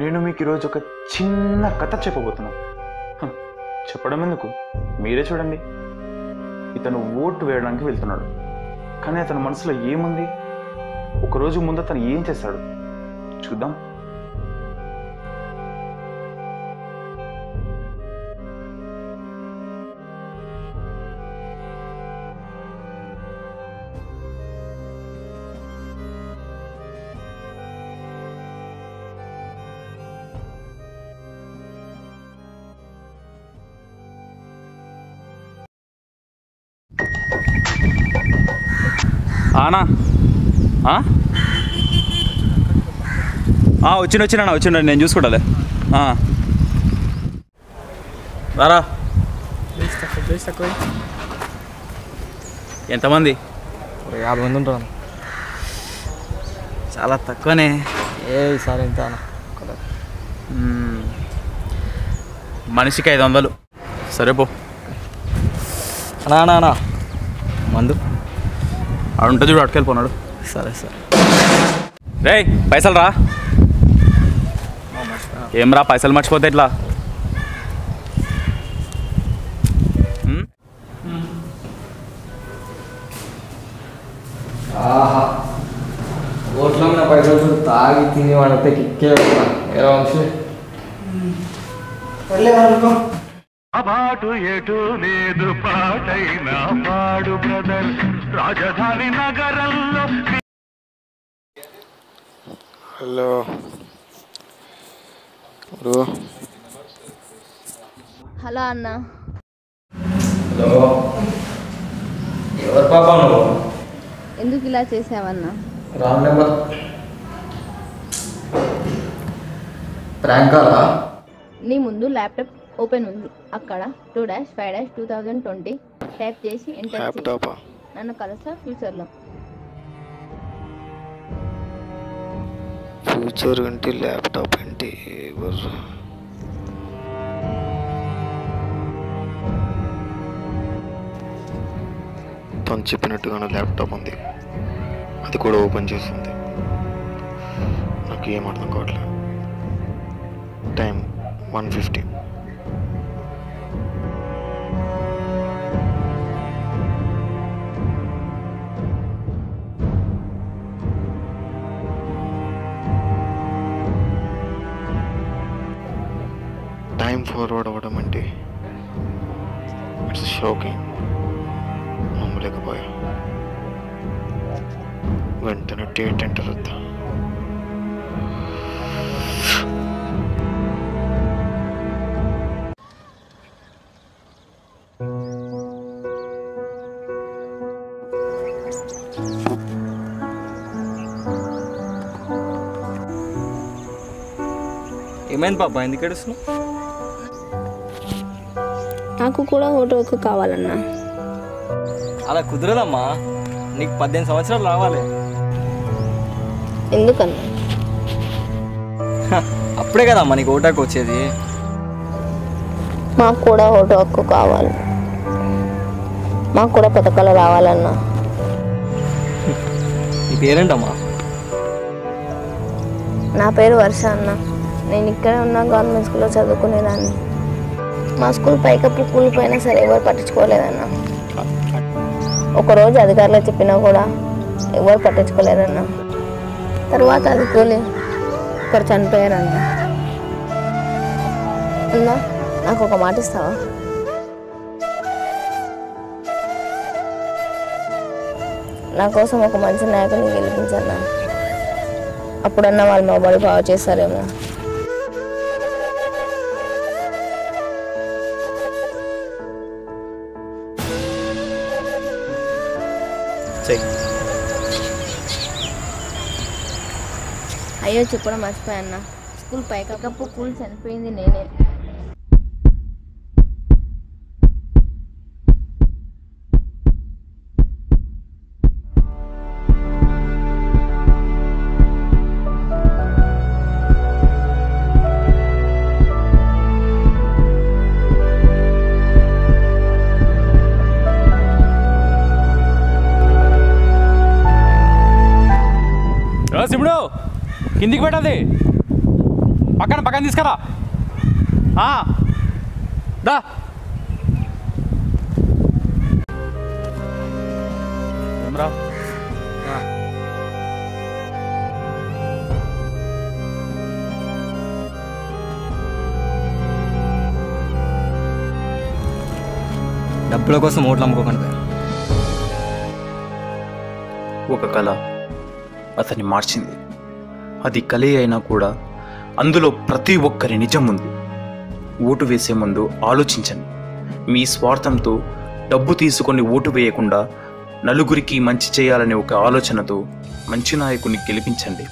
నేను మీకు ఈరోజు ఒక చిన్న కథ చెప్పబోతున్నాను. చెప్పడం ఎందుకు, మీరే చూడండి. ఇతను ఓటు వేయడానికి వెళ్తున్నాడు, కానీ అతని మనసులో ఏముంది, ఒకరోజు ముందు అతను ఏం చేశాడు చూద్దాం. అన్నా వచ్చిండు నేను చూసుకుంటాలే. రారా, ఎంతమంది? 50 మంది ఉంటారు. చాలా తక్కువనే. ఏ సార్ ఎంత? మనిషికి 500. సరే పో. అన్నా మందు అక్కడ ఉంటుంది చూడు, అటుకెళ్ళిపోన్నాడు. సరే సరే. రే పైసలు రా. ఏం రా పైసలు మర్చిపోతే ఎట్లా? ఓట్లో ఉన్న పైసలు తాగి తిని వాడితే కిక్కే పాటు ఎటు లేదు పాటైనా పాడు బ్రదర్. రాజధాని నగరంలో హలో హలో అన్న. హలో, ఎవరు పాపా నువ్వు? ఎందుకు ఇలా చేసావన్నా? Wrong number. ప్రాంక్ కాలా? నీ ముందు ల్యాప్టాప్ ఓపెన్ ఉంది, అక్కడ 2-5-2020 టైప్ చేసి ఎంటర్ చేయి. నన్ను కలుస్తా ఫ్యూచర్లో. ఫ్యూచర్ అంటే ల్యాప్టాప్ అంటే ఎవరు? తను చెప్పినట్టుగానే ల్యాప్టాప్ ఉంది, అది కూడా ఓపెన్ చేస్తుంది. నాకు ఏం అర్థం కావట్లేదు. టైం 1:50. టైం ఫార్వర్డ్ అవ్వడం అంటే ఇట్స్ షాకింగ్. నమ్మలేకపోయా. వెంటనే డేట్ ఎంటర్ అవుతా. ఏమైంది పాప, ఎందుకు ఏడుస్తున్నావు? నాకు కూడా ఓటోకు కావాలన్నా. అలా కుదరదమ్మా, నీకు 18 సంవత్సరాలు రావాలి. ఎందుకన్నా? అప్పుడే కదమ్మా నీకు ఓటాకు వచ్చేది. మాకు కూడా ఓటో హక్కు కావాలి, మాకు కూడా పథకాలు రావాలన్నా. నీ పేరేంటమ్మా? నా పేరు వర్ష అన్న. నేను ఇక్కడే ఉన్న గవర్నమెంట్ స్కూల్లో చదువుకునేదాన్ని. మా స్కూల్ పైకప్పుడు కూలిపోయినా సరే ఎవరు పట్టించుకోలేదన్న. ఒకరోజు అధికారులు చెప్పినా కూడా ఎవరు పట్టించుకోలేదన్న. తర్వాత అధికారులు ఒకరు చనిపోయారన్న. అన్న నాకు ఒక మాట ఇస్తావా? నా కోసం ఒక మంచి నాయకుని గెలిపించన్నా, అప్పుడన్నా వాళ్ళు మొబైల్ బాగు చేస్తారేమో. అయ్యో చెప్పడం మర్చిపోయాన్న, స్కూల్ పైకప్పు కూల్ చనిపోయింది నేనే. కిందికి పెట్టాలి. పక్కన పక్కన తీసుకురా. దా డబ్బుల కోసం ఓట్లు అమ్ముకోకండి. ఒక కళ అతన్ని మార్చింది. అది కళే అయినా కూడా అందులో ప్రతి ఒక్కరి నిజం ఉంది. ఓటు వేసే ముందు ఆలోచించండి. మీ స్వార్థంతో డబ్బు తీసుకొని ఓటు వేయకుండా నలుగురికి మంచి చేయాలనే ఒక ఆలోచనతో మంచి నాయకుని గెలిపించండి.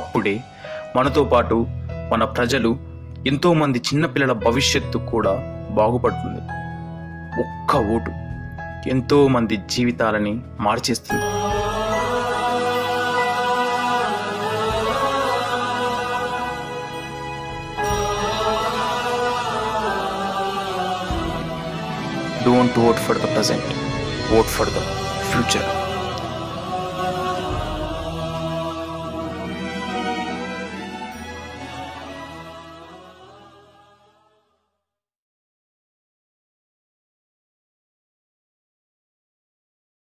అప్పుడే మనతో పాటు మన ప్రజలు, ఎంతోమంది చిన్నపిల్లల భవిష్యత్తు కూడా బాగుపడుతుంది. ఒక్క ఓటు ఎంతోమంది జీవితాలని మార్చేస్తుంది. Don't vote for the present, vote for the future.